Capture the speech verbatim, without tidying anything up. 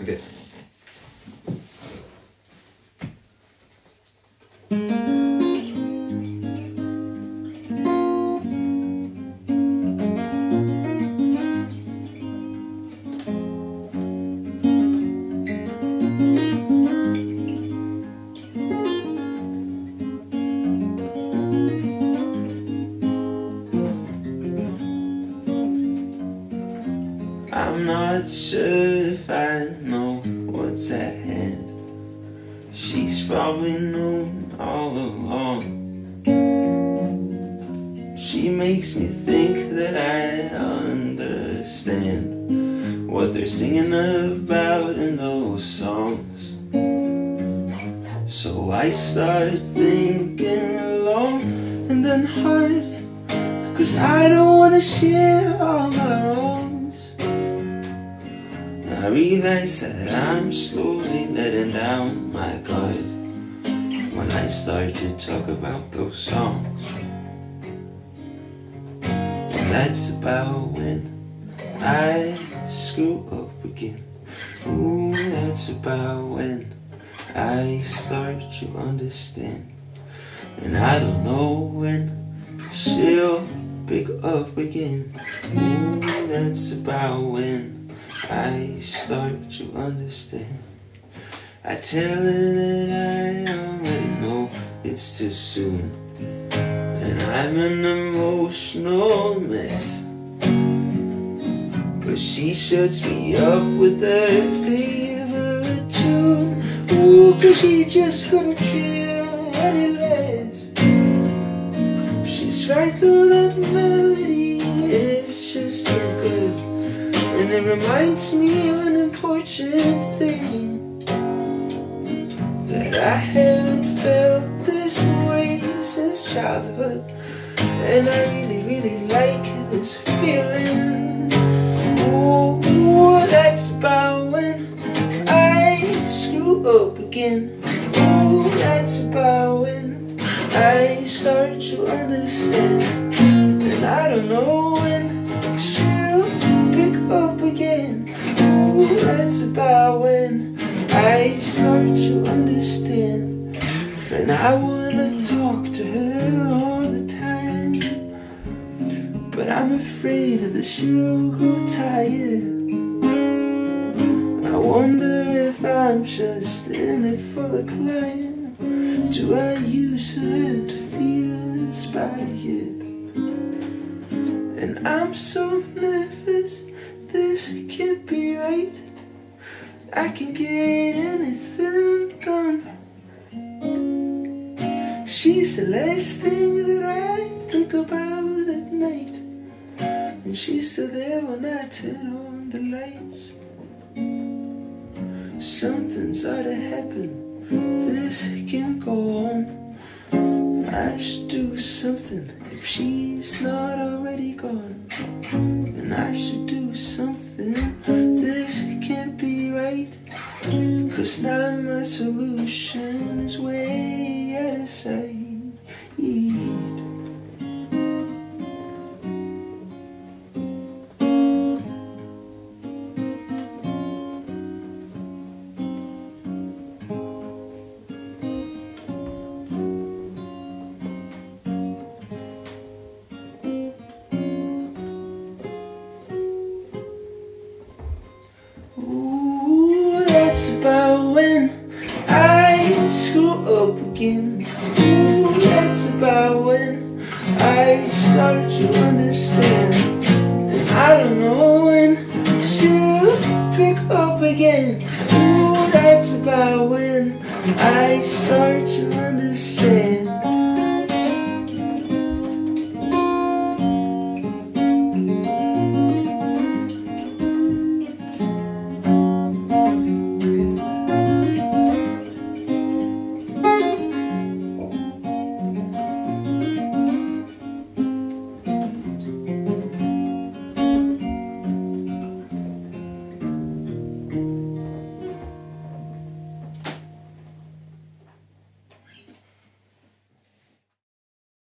Okay. I'm not sure if I know what's at hand. She's probably known all along. She makes me think that I understand what they're singing about in those songs. So I start thinking alone and then hard, 'cause I don't wanna share all my own. I realize that I'm slowly letting down my guard when I start to talk about those songs. And that's about when I screw up again. Ooh, that's about when I start to understand. And I don't know when she'll pick up again. Ooh, that's about when I start to understand. I tell her that I already know it's too soon, and I'm an emotional mess. But she shuts me up with her favorite tune. Ooh, 'cause she just couldn't care any less. She's right through that melody, it's just too good. And it reminds me of an important thing, that I haven't felt this way since childhood. And I really, really like this feeling. Ooh, ooh, that's about when I screw up again. Ooh, that's about when I start to understand. And I don't know when up again. Ooh, that's about when I start to understand. And I wanna talk to her all the time, but I'm afraid that she'll grow tired. I wonder if I'm just in it for the climb. Do I use her to feel inspired? And I'm so nervous, this can't be right. I can get anything done. She's the last thing that I think about at night, and she's still there when I turn on the lights. Something's ought to happen, this can't go on. I should do something if she's not already gone. And I should do something, this can't be right, 'cause now my solution is way out of sight. That's about when I screw up again. Ooh, that's about when I start to understand. And I don't know when she'll pick up again. Ooh, that's about when I start to